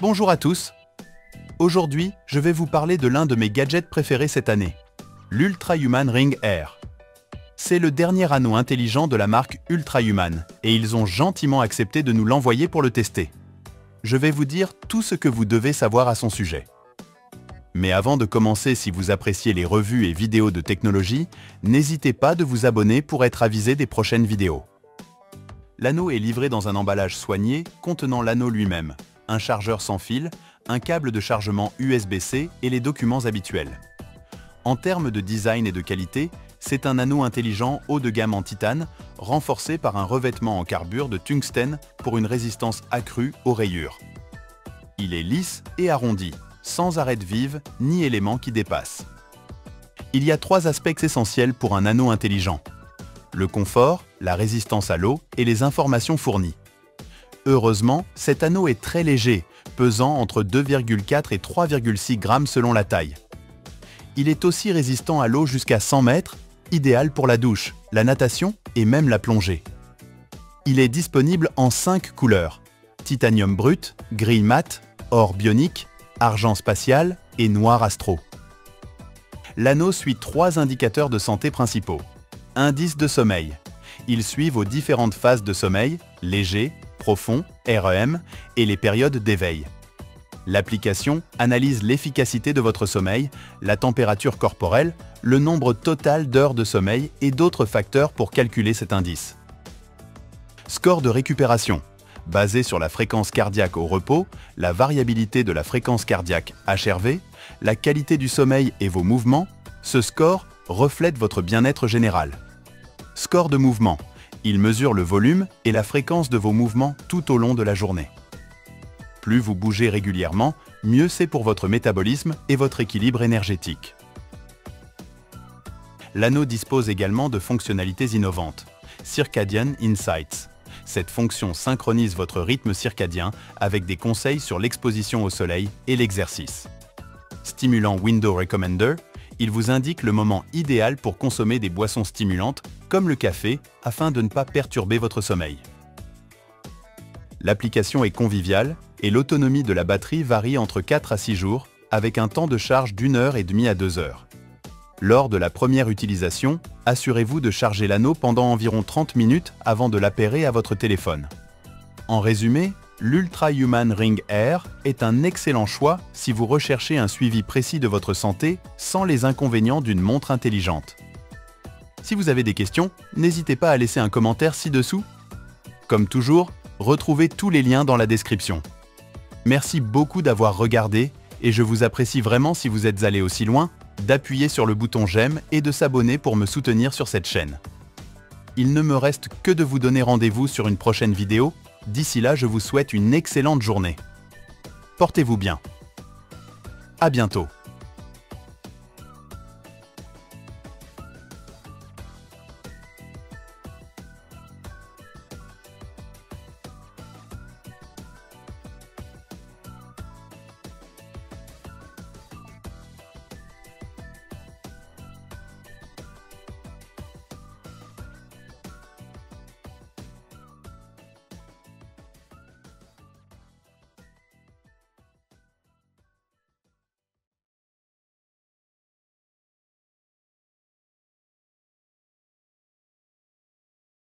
Bonjour à tous. Aujourd'hui, je vais vous parler de l'un de mes gadgets préférés cette année, l'Ultrahuman Ring Air. C'est le dernier anneau intelligent de la marque Ultrahuman, et ils ont gentiment accepté de nous l'envoyer pour le tester. Je vais vous dire tout ce que vous devez savoir à son sujet. Mais avant de commencer, si vous appréciez les revues et vidéos de technologie, n'hésitez pas de vous abonner pour être avisé des prochaines vidéos. L'anneau est livré dans un emballage soigné contenant l'anneau lui-même, un chargeur sans fil, un câble de chargement USB-C et les documents habituels. En termes de design et de qualité, c'est un anneau intelligent haut de gamme en titane, renforcé par un revêtement en carbure de tungstène pour une résistance accrue aux rayures. Il est lisse et arrondi, sans arêtes vives ni éléments qui dépassent. Il y a trois aspects essentiels pour un anneau intelligent: le confort, la résistance à l'eau et les informations fournies. Heureusement, cet anneau est très léger, pesant entre 2,4 et 3,6 grammes selon la taille. Il est aussi résistant à l'eau jusqu'à 100 mètres, idéal pour la douche, la natation et même la plongée. Il est disponible en 5 couleurs: titanium brut, gris mat, or bionique, argent spatial et noir astro. L'anneau suit 3 indicateurs de santé principaux. Indice de sommeil. Ils suivent aux différentes phases de sommeil, léger, profond, REM, et les périodes d'éveil. L'application analyse l'efficacité de votre sommeil, la température corporelle, le nombre total d'heures de sommeil et d'autres facteurs pour calculer cet indice. Score de récupération. Basé sur la fréquence cardiaque au repos, la variabilité de la fréquence cardiaque HRV, la qualité du sommeil et vos mouvements, ce score reflète votre bien-être général. Score de mouvement. Il mesure le volume et la fréquence de vos mouvements tout au long de la journée. Plus vous bougez régulièrement, mieux c'est pour votre métabolisme et votre équilibre énergétique. L'anneau dispose également de fonctionnalités innovantes. Circadian Insights. Cette fonction synchronise votre rythme circadien avec des conseils sur l'exposition au soleil et l'exercice. Stimulant Window Recommender. Il vous indique le moment idéal pour consommer des boissons stimulantes, comme le café, afin de ne pas perturber votre sommeil. L'application est conviviale et l'autonomie de la batterie varie entre 4 à 6 jours, avec un temps de charge d'1h30 à 2h. Lors de la première utilisation, assurez-vous de charger l'anneau pendant environ 30 minutes avant de l'appairer à votre téléphone. En résumé, l'Ultrahuman Ring Air est un excellent choix si vous recherchez un suivi précis de votre santé sans les inconvénients d'une montre intelligente. Si vous avez des questions, n'hésitez pas à laisser un commentaire ci-dessous. Comme toujours, retrouvez tous les liens dans la description. Merci beaucoup d'avoir regardé et je vous apprécie vraiment si vous êtes allé aussi loin d'appuyer sur le bouton j'aime et de s'abonner pour me soutenir sur cette chaîne. Il ne me reste que de vous donner rendez-vous sur une prochaine vidéo. D'ici là, je vous souhaite une excellente journée. Portez-vous bien. À bientôt.